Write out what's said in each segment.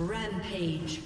Rampage.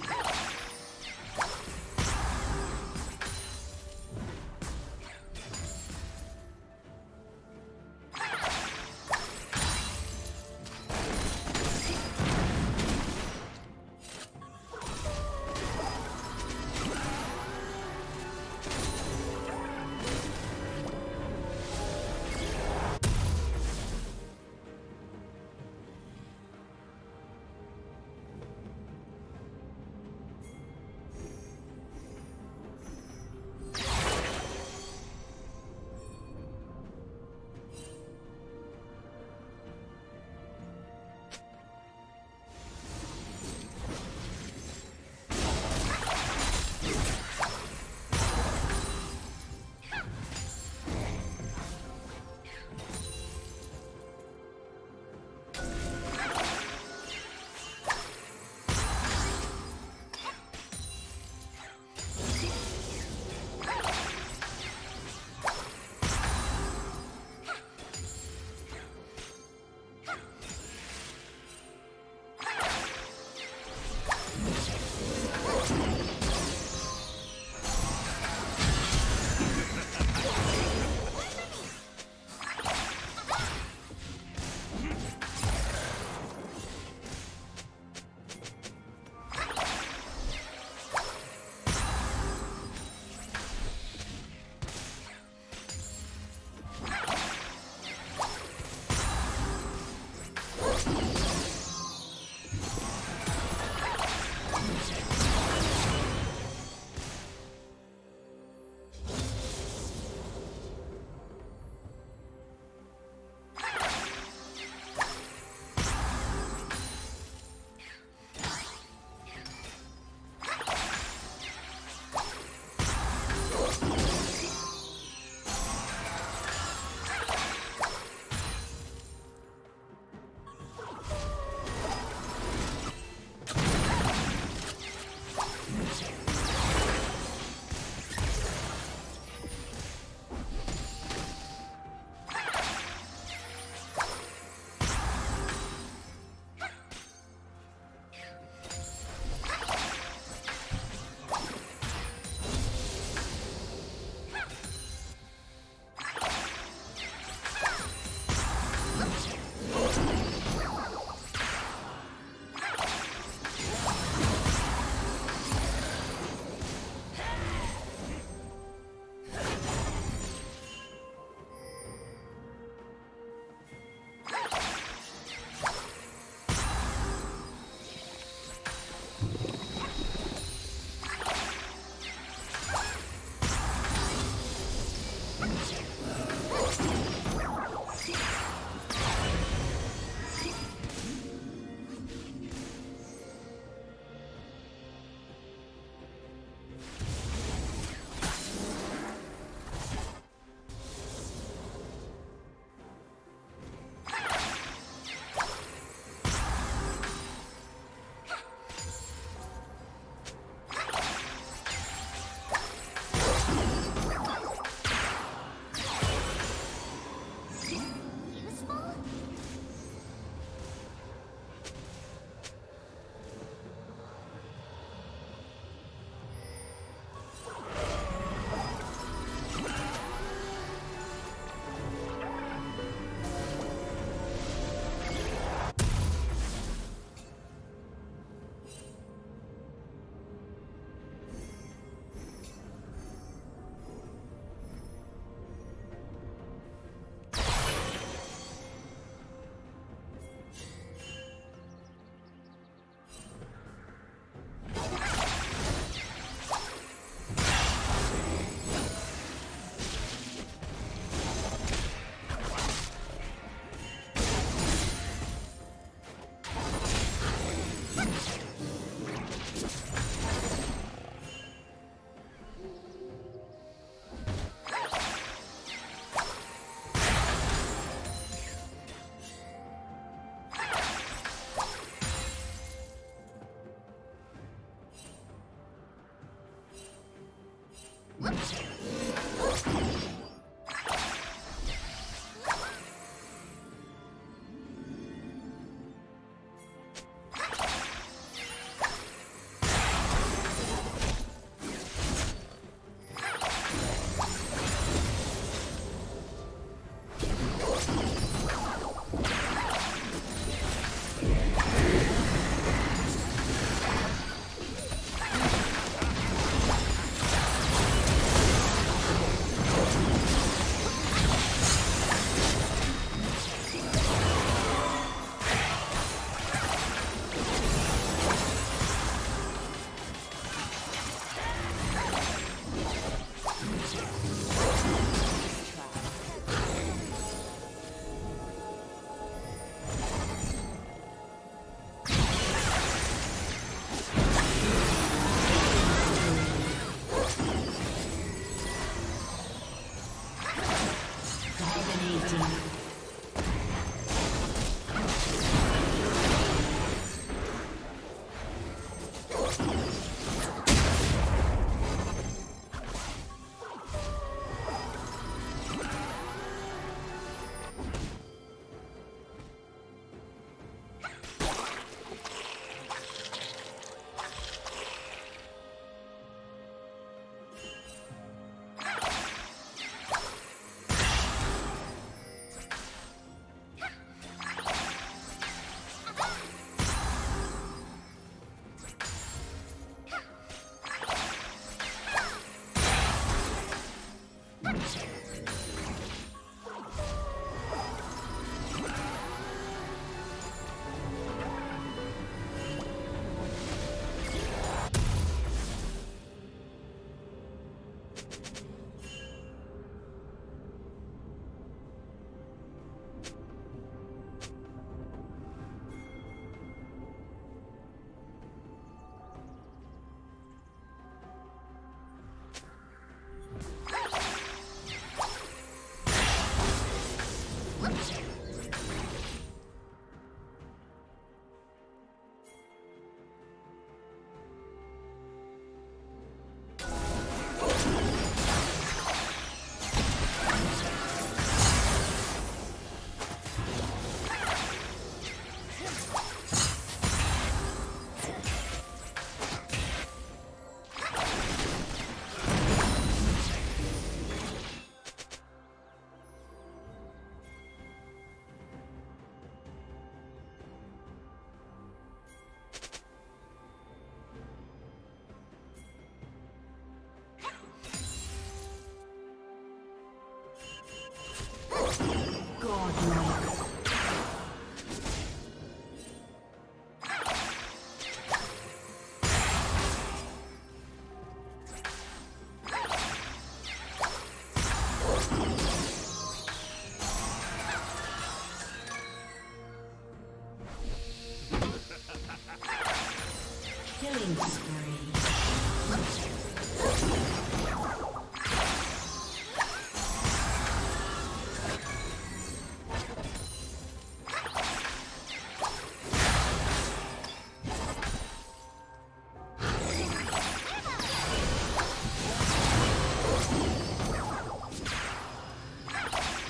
Team's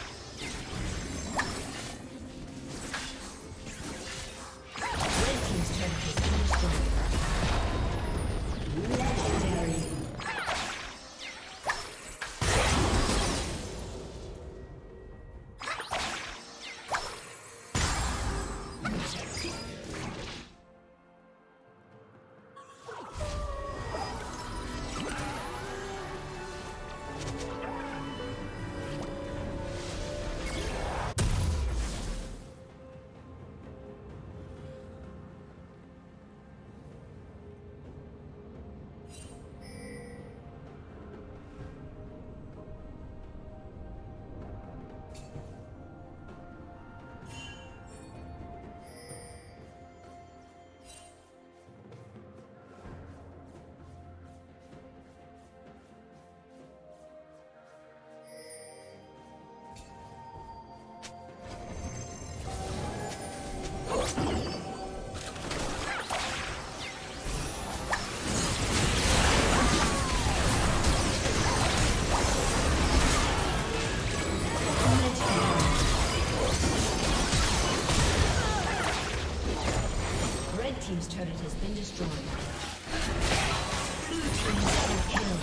turret has been destroyed. Blue team has been killed.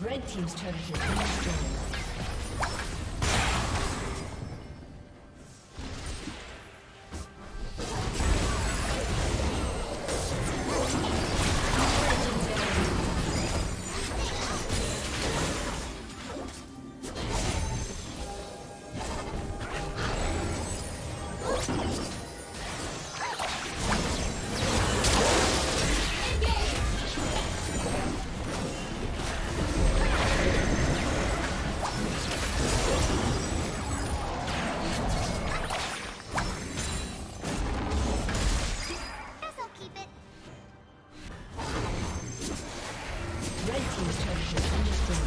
Red team's turret has been destroyed.